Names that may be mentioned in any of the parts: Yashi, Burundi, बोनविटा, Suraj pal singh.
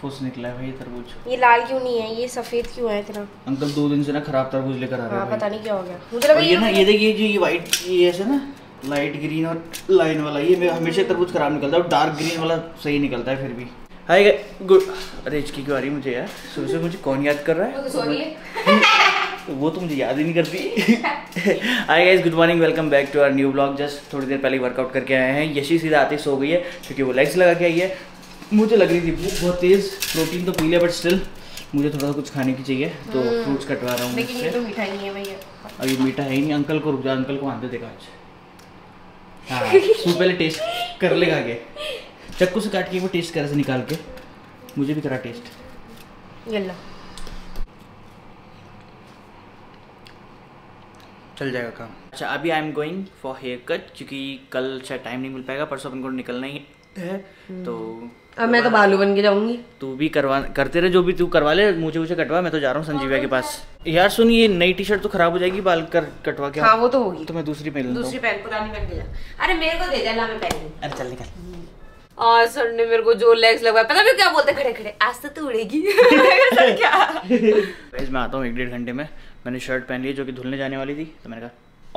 फुस निकला है भाई तरबूज। ये लाल क्यों नहीं है, ये सफेद क्यों है इतना? अंकल 2 दिन से ना खराब तरबूज लेकर आ रहे हैं, पता नहीं क्या हो गया। मुझे लगा ये ना, ये देखिए जो ये व्हाइट, ये ऐसे ना लाइट ग्रीन और लाइन वाला, ये हमेशा तरबूज खराब निकलता है और डार्क ग्रीन वाला सही निकलता है फिर भी। हाय गुड, अरे इसकी क्यों आ रही मुझे यार, सुबह से मुझे कौन याद कर रहा है वो तो मुझे याद ही नहीं करती। Hi guys, good morning, welcome back to our new blog. Just थोड़ी देर पहले वर्कआउट करके आए हैं, यशी सीधा आते सो गई है क्योंकि वो लेग्स लगा के आई है। मुझे लग रही थी भूख बहुत तेज़, प्रोटीन तो पी लिया बट स्टिल मुझे थोड़ा कुछ खाने की चाहिए तो फ्रूट्स कटवा रहा हूँ। लेकिन ये तो मीठा ही है भैया, अभी मीठा है ही नहीं। अंकल को रुक जा, अंकल को आंदे देखा आज। हाँ तू पहले टेस्ट कर लेगा के, चक्कू से काट के वो टेस्ट करा से निकाल के, मुझे भी करा टेस्ट। ये लो चल जाएगा काम। अच्छा अभी I am going for hair cut क्योंकि कल शायद टाइम नहीं मिल पाएगा, परसों अपन को निकलना ही है तो अब मैं तो बालू बन के जाऊंगी। तू भी करवा, करते रहे जो भी तू करवा ले, मुझे मुझे कटवा, मैं तो जा रहा हूँ संजीवा के पास। यार सुन, ये नई टी शर्ट तो खराब हो जाएगी बाल कर कटवा के। हाँ वो तो होगी, तो मैं दूसरी पहन लूंगा, दूसरी पहन, पुरानी पहन के जा। अरे मेरे को दे दे ना, मैं पहन लूं। अरे चल निकल। और सर ने मेरे को जो लेग्स लगवाया, पता भी क्या बोलते खड़े खड़े, आज तो तू उड़ेगी। क्या गाइस, मैं आता हूँ 1-1.5 घंटे में। मैंने शर्ट पहन ली जो कि धुलने जाने वाली थी तो मैंने कहा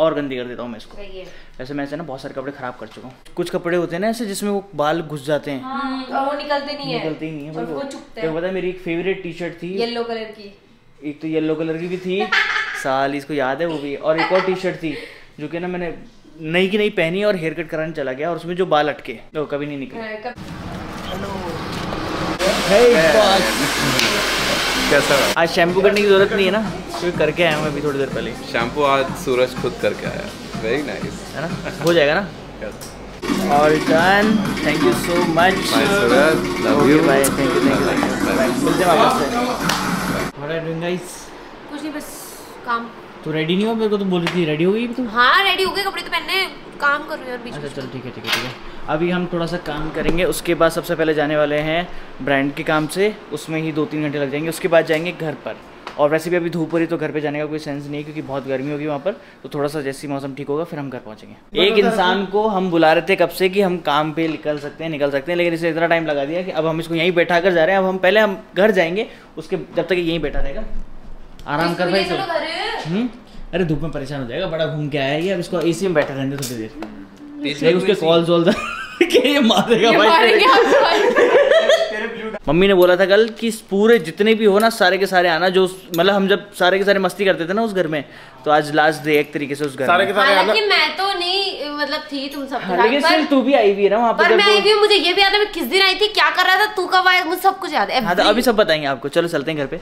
और गंदी कर देता हूँ मैं इसको। वैसे मैं ऐसे ना बहुत सारे कपड़े खराब कर चुका हूँ। कुछ कपड़े होते हैं ना ऐसे जिसमें वो बाल घुस जाते हैं और वो निकलते ही नहीं है। और वो चुपते हैं। पता है मेरी एक फेवरेट टी शर्ट थी येलो कलर की, एक तो येलो कलर की भी थी साल इसको याद है वो भी, और एक और टी शर्ट थी जो कि ना मैंने नई की नई पहनी और हेयर कट कराने चला गया और उसमें जो बाल अटके वो कभी नहीं निकले। कैसा आज शैम्पू करने की जरूरत नहीं है ना, क्योंकि करके आया हूँ अभी थोड़ी देर पहले शैम्पू। आज सूरज खुद करके आया, वेरी नाइस है ना, हो जाएगा ना। और done, thank you so much Suraj, love you bye, thank you मिलते हैं वापस से। What are you doing guys? कुछ नहीं बस काम। तो रेडी नहीं हो, मेरे को तो बोल रही थी रेडी हो गई तुम? हाँ रेडी हो गई, कपड़े तो पहने, काम कर रही हूँ और बीच में। चल ठीक है अभी हम थोड़ा सा काम करेंगे, उसके बाद सबसे पहले जाने वाले हैं ब्रांड के काम से, उसमें ही 2-3 घंटे लग जाएंगे, उसके बाद जाएंगे घर पर। और वैसे भी अभी धूप हो रही तो घर पे जाने का कोई सेंस नहीं क्योंकि बहुत गर्मी होगी वहाँ पर, तो थोड़ा सा जैसे ही मौसम ठीक होगा फिर हम घर पहुँचेंगे। एक इंसान को हम बुला रहे थे कब से कि हम काम पे निकल सकते हैं लेकिन इसे इतना टाइम लगा दिया कि अब हम इसको यहीं बैठा कर जा रहे हैं। अब हम पहले हम घर जाएंगे, उसके जब तक यहीं बैठा रहेगा आराम कर भाई सब। अरे धूप में परेशान हो जाएगा, बड़ा घूम के आया है अब इसको एसी में बैठा रहने थोड़ी देर, उसके कॉल के मारेगा भाई। मम्मी ने बोला था कल कि पूरे जितने भी हो ना सारे के सारे आना, जो मतलब हम जब सारे के सारे मस्ती करते थे ना उस घर में, तो आज लास्ट डे एक तरीके से उस घर सारे के सारे। हालांकि मैं तो नहीं मतलब थी तुम सब, लेकिन सिर्फ तू भी आई हुई है ना वहाँ पर, मैं आई हुई हूँ। मुझे ये भी याद है मैं किस दिन आई थी, क्या कर रहा था, तू कब आया, मुझे सब कुछ याद है। अभी सब बताएंगे आपको, चलो चलते हैं घर पे।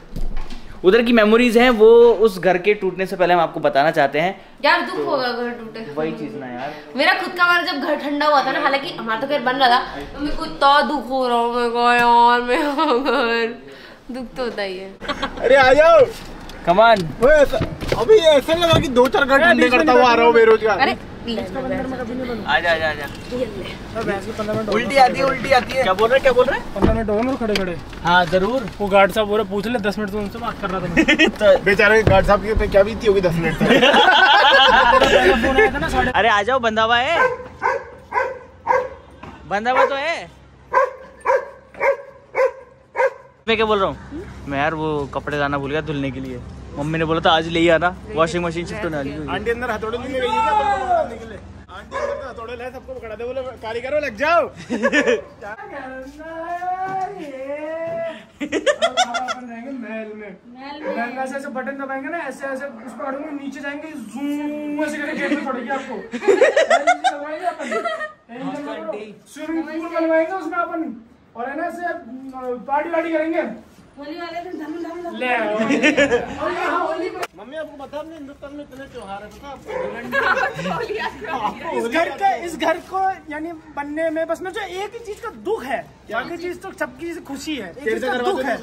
उधर की मेमोरीज हैं वो, उस घर के टूटने से पहले हम आपको बताना चाहते हैं। यार दुख होगा घर टूटे, वही चीज ना यार, मेरा खुद का घर जब घर ठंडा हुआ था ना, हालांकि हमारा तो घर बन रहा था तो मेरे को इतना दुख हो रहा हूँ, मेरा दुख तो होता ही है। अरे आ जाओ कमान, अभी ऐसा लगा कि 2-4 घर ठंडे करता हुआ आ रहा हूँ बेरोजगार। अरे आजा उल्टी आती है। क्या बोल रहे 15 मिनट हो खड़े। हाँ जरूर, वो गार्ड साहब बोल रहे पूछ ले, 10 मिनट से उनसे बात कर रहा था बेचारे गार्ड साहब की पे क्या बीती होगी 10 मिनट तक। अरे आ जाओ, बंदावा तो है। मैं क्या बोल रहा हूँ, मैं यार वो कपड़े लाना भूल गया धुलने के लिए, मम्मी ने बोला था आज ले ही आना, वॉशिंग मशीन शिफ्ट होने वाली है। आंटी अंदर हथौड़े लेने गई है क्या? आंटी अंदर तो हथौड़े ले, सबको पकड़ा दे, बोले कारीगरों लग जाओ। क्या करना है ये, अब अपन जाएंगे महल में ऐसे बटन दबाएंगे ना, ऐसे उसको काटूंगा, नीचे जाएंगे जूम ऐसे करके गेट में पड़ेगी आपको। स्विमिंग पूल बनवाएंगे उसमें अपन, और है ना ऐसे पार्टी करेंगे वाले ले। मम्मी आपको पता है अपने हिंदुस्तान में इतने त्योहार है, पता इस घर को यानी बनने में बस मुझे एक ही चीज का दुख है, बाकी चीज तो सबकी खुशी है। एक चीज का दुख है,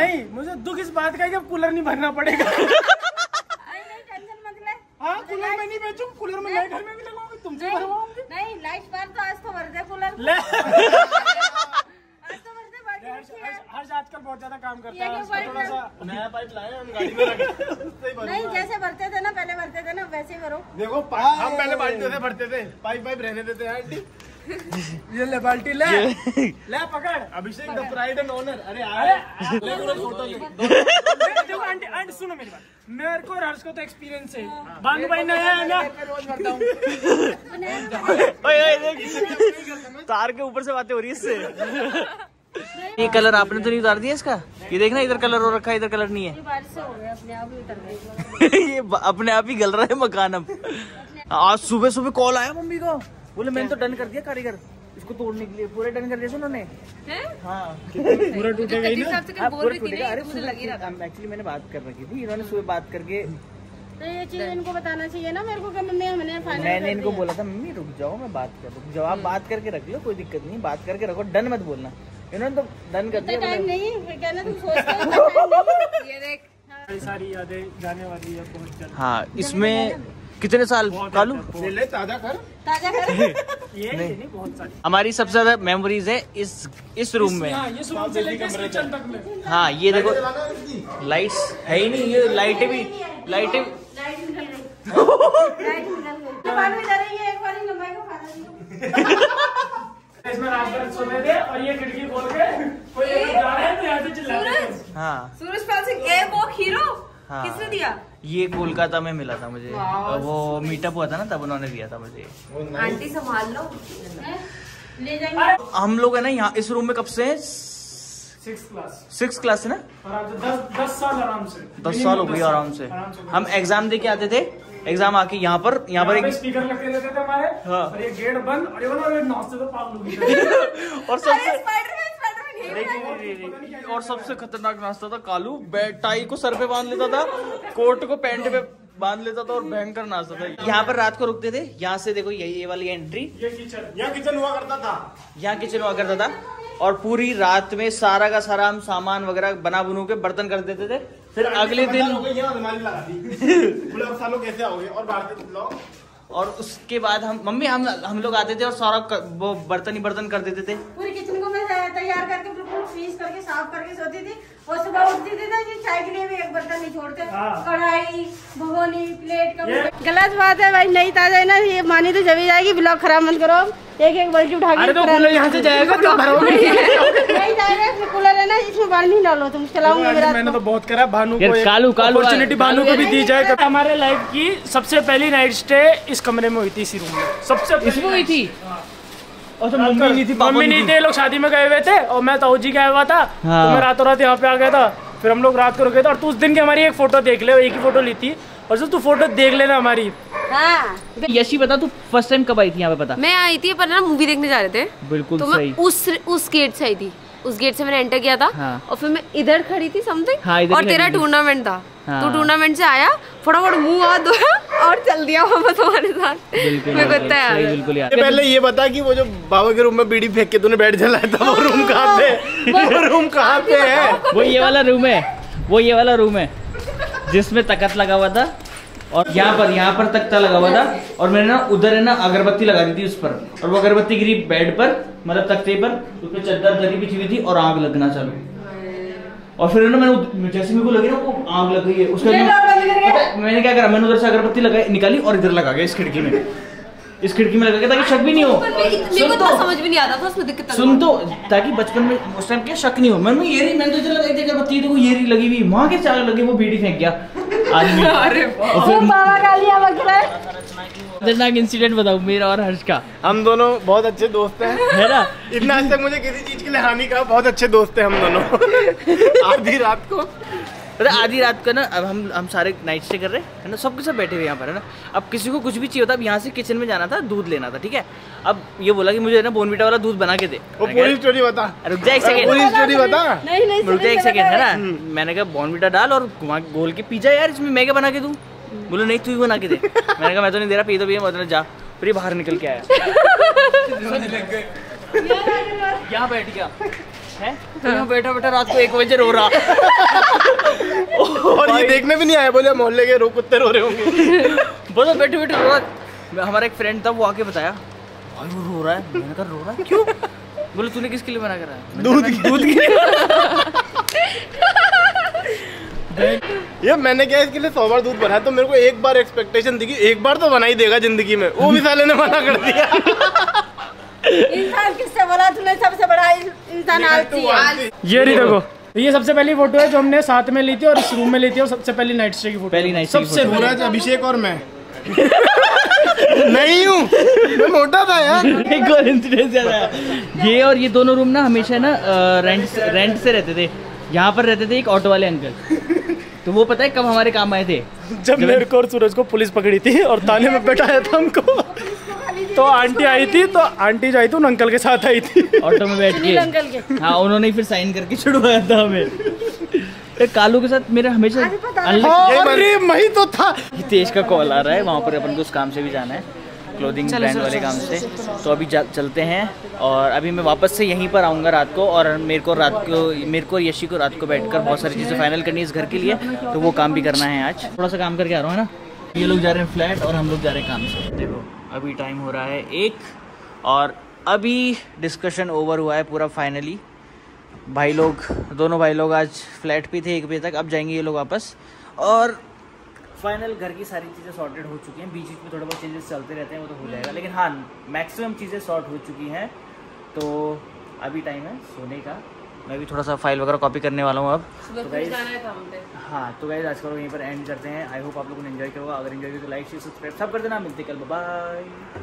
नहीं मुझे दुख इस बात का है कि कूलर नहीं भरना पड़ेगा। हाँ कूलर में नहीं बेचूँ, कूलर में नए घर में भी लगाऊंगी, तुमसे भरवाऊंगी नहीं लाइट बार, तो आज तो भर दे कूलर। हर्ष आजकल बहुत ज्यादा काम करता है, थोड़ा सा नया पाइप लाए हम गाड़ी में रखे। नहीं जैसे भरते थे ना पहले वैसे ही भरो। देखो हम पहले बाल्टी से भरते थे, पाइप रहने देते हैं आंटी। ये ले बाल्टी ले ले पकड़ Abhishek the pride and honour. अरे यार ले लो फोटो ले। देखो आंटी आंटी सुनो मेरी बात, मेरे को और हर्ष को तो एक्सपीरियंस है, बानू भाई नया है ना। ओए ओए देख तार के ऊपर से बातें हो रही है इससे। ये कलर आपने तो नहीं उतार दिया इसका? ये देखना इधर कलर हो रखा है, इधर कलर नहीं है। ये अपने आप ही गल रहा है मकान। अब आज सुबह सुबह कॉल आया मम्मी को, बोले मैंने तो डन कर दिया कारीगर इसको तोड़ने के लिए, पूरे डन कर दिया उन्होंने। पूरा टूटेगा ही ना, पूरा टूटेगा। अरे मुझे लगी रहा था, एक्चुअली मैंने बात कर रखी थी, इन्होंने सुबह बात करके तो ये चीज इनको बताना चाहिए ना मेरे को कि मम्मी हमने फाइनल। मैंने इनको बोला था मम्मी रुक जाओ मैं बात कर, रुक जाओ आप बात करके रख लो कोई दिक्कत नहीं, बात करके रखो डन मत बोलना। इन्होंने तो डन कर दिया। टाइम नहीं कहना तुम सोचते हो। ये देख सारी यादें जाने वाली है बहुत जल्द। हां इसमें कितने साल कालू ले ताजा कर ये नहीं बहुत सारी हमारी सबसे ज्यादा मेमोरीज है इस रूम में। हाँ ये देखो लाइट्स है ही नहीं, ये लाइटें इसमें रात भर सोने दे और ये खिड़की खोल के कोई जा रहा है तो यहाँ से चिल्ला। हाँ सूरज पाल सिंह वो हीरो किसने दिया? ये कोलकाता में मिला था मुझे, वो मीटअप हुआ था ना तब उन्होंने दिया था मुझे। आंटी संभाल लो ले जाएंगे। हम लोग है ना यहाँ इस रूम में कब से हैं? 6 क्लास है ना। दस साल हो गए आराम से। हम एग्जाम दे के आते थे, एग्जाम आके यहाँ पर एक स्पीकर लगे रहते थे हमारे। और ये गेट बंद और सबसे खतरनाक नाश्ता था कालू टाई को सर पे बांध लेता था, कोट को पैंट पे बांध लेता था और भयंकर नाश्ता था। यहाँ पर रात को रुकते थे, यहाँ से देखो ये वाली एंट्री, ये किचन, यहाँ किचन हुआ करता था, और पूरी रात में सारा का सारा हम सामान वगैरह बना बनू के बर्तन कर देते थे। फिर अगले दिन कैसे आओगे और बाहर, और उसके बाद हम मम्मी हम लोग आते थे और सारा वो बर्तन ही बर्तन कर देते थे। पूरी किचन को मैं तैयार करके बिल्कुल फ्रीज करके साफ करके सोती थी और सुबह उठती थी ना जी चाय के लिए भी एक बर्तन नहीं छोड़ते। कढ़ाई भगोनी प्लेट का गलत बात है भाई, नहीं ताजा है ना ये मानी तो जब जाएगी। ब्लॉग खराब मत करो, एक बाल्टी उठा के यहाँ से जाएगा तो नहीं जाएगा। इसमें कूलर है ना इसमें पानी नहीं डालो तुम, चलाऊंगा। मैंने तो बहुत करा भानु भानु को भी दी जाए। हमारे लाइफ की सबसे पहली नाइट स्टे इस कमरे में हुई थी, इसी रूम में सबसे इसमें हुई थी। और तो मम्मी नहीं थे, लोग शादी में गए हुए थे और मैं ताऊ जी गया हुआ था। मैं रातों रात यहाँ पे आ गया था, फिर हम लोग रात को रुके थे। और तू उस दिन की हमारी एक फोटो देख ले, एक ही फोटो ली थी। और जो तू फोटो देख लेना हमारी। हाँ। यशी बता तू फर्स्ट टाइम कब आई थी यहाँ पे? बता। मैं आई थी पर ना मूवी देखने जा रहे थे। बिल्कुल तो सही। उस गेट से आई थी, उस गेट से मैंने एंटर किया था। हाँ। और फिर मैं इधर खड़ी थी समथिंग। हाँ, और तेरा टूर्नामेंट था। हाँ। तो टूर्नामेंट से आया फटाफट मुँह हाथ धोया और चल दिया वापस हमारे साथ। बिल्कुल यार। पहले ये बता कि वो जो बाबा के रूम में बीड़ी फेंक के तूने बैठ जलाया था, वो रूम कहाँ पे? है वो ये वाला रूम है, जिसमें तख्त लगा हुआ था और यहाँ पर तख्ता लगा हुआ था। और मैंने ना उधर है ना अगरबत्ती लगा दी थी उस पर, और वो अगरबत्ती गिरी बेड पर, मतलब तख्ते पर, उसमें चद्दर दरी बिछी हुई थी और आग लगना चालू। और फिर ना मैंने जैसे मेरे को लगी ना वो आग लग गई है उसका, मैंने क्या करा, मैंने उधर से अगरबत्ती निकाली और इधर लगा गया इस खिड़की में लगा गया ताकि शक भी नहीं हो। सुन तो, ताकि बचपन में उस टाइम क्या शक नहीं हो। मैंने ये अगरबत्ती देखो ये लगी हुई, वहाँ के चार लगी, वो बीड़ी फेंक गया। खतरनाक इंसिडेंट बताऊं मेरा और हर्ष का। हम दोनों बहुत अच्छे दोस्त हैं, है ना? इतना आज तक मुझे किसी चीज के लिए हानि का, बहुत अच्छे दोस्त हैं हम दोनों। आधी रात को ना अब हम सारे नाइट स्टे कर रहे हैं ना, सबके सब बैठे हुए यहाँ पर है ना। अब किसी को कुछ भी चाहिए होता, अब यहाँ से किचन में जाना था, दूध लेना था, ठीक है। अब ये बोला कि मुझे ना बोनविटा वाला दूध बना के दे। वो पूरी स्टोरी बता, रुक जा एक सेकंड, पूरी स्टोरी बता, रुक जा एक सेकंड, है ना। मैंने कहा बोनविटा डाल और घुमा घोल के पी जा यार, इसमें मैं क्या बना के दूँ? बोले नहीं तू ही बना के दे। मैंने कहा मैं तो नहीं दे रहा, पी तो पिए मतलब जा। फिर बाहर निकल के आया, यहाँ बैठ गया है? तो बैठा रात को 1 बजे रो रहा। और ये देखने भी नहीं आया, बोले मोहल्ले के रो कुत्ते रो रहे होंगे। बोलो बैठे रो रहा। हमारा एक फ्रेंड था, वो आके बताया भाई वो रो रहा है। मैंने कहा रो रहा है क्यों? बोले तूने किसके लिए मना कराया? दूध के लिए। ये मैंने क्या इसके लिए 100 बार दूध बनाया, तो मेरे को एक बार एक्सपेक्टेशन थी कि एक बार तो बना ही देगा जिंदगी में, वो भी साले ने मना कर दिया। इंसान किससे बोला तूने? सबसे बड़ा इंसान आलसी है। ये रही देखो, ये सबसे पहली फोटो है जो हमने साथ में ली थी और इस रूम में ली थी, और सबसे पहली नाइट स्टे की फोटो। सबसे बुरा अभिषेक और मैं नहीं हूँ, मोटा था यार। एक और इंसिडेंस याद आया, ये और ये दोनों रूम ना हमेशा ना रेंट से रहते थे। यहाँ पर रहते थे एक ऑटो वाले अंकल, तो वो पता है कब हमारे काम आए थे? जब मेरे को और सूरज को पुलिस पकड़ी थी और थाने में बैठाया था हमको, तो आंटी आई थी, तो आंटी जो आई थी उन अंकल के साथ आई थी ऑटो में बैठ के। हाँ, उन्होंने फिर साइन करके छुड़वाया था हमें। कालू के साथ मेरा हमेशा अरे तो था। हितेश का कॉल आ रहा है, वहाँ पर अपन को उस काम से भी जाना है, क्लोथिंग ब्रांड वाले काम से। तो अभी चलते हैं, और अभी मैं वापस से यहीं पर आऊँगा रात को, और मेरे को यशी को रात को बैठकर बहुत सारी चीज़ें फाइनल करनी है इस घर के लिए, तो वो काम भी करना है। आज थोड़ा सा काम करके आ रहा हूँ ना। ये लोग जा रहे हैं फ्लैट और हम लोग जा रहे हैं काम से। देखो अभी टाइम हो रहा है 1, और अभी डिस्कशन ओवर हुआ है पूरा फाइनली। भाई लोग, दोनों भाई लोग आज फ्लैट पे थे 1 बजे तक, अब जाएंगे ये लोग वापस, और फाइनल घर की सारी चीज़ें सॉर्टेड हो चुकी हैं। बीच बीच में थोड़ा बहुत चेंजेस चलते रहते हैं, वो तो हो जाएगा, लेकिन हाँ मैक्सिमम चीज़ें सॉर्ट हो चुकी हैं। तो अभी टाइम है सोने का, मैं भी थोड़ा सा फाइल वगैरह कॉपी करने वाला हूँ अब। तो गाइस, हाँ तो गाइस आज का यहीं पर एंड करते हैं। आई होप आप लोगों ने एंजॉय किया होगा, अगर एंजॉय किया तो लाइक शेयर सब्सक्राइब सब कर देना। मिलते कल, बाय।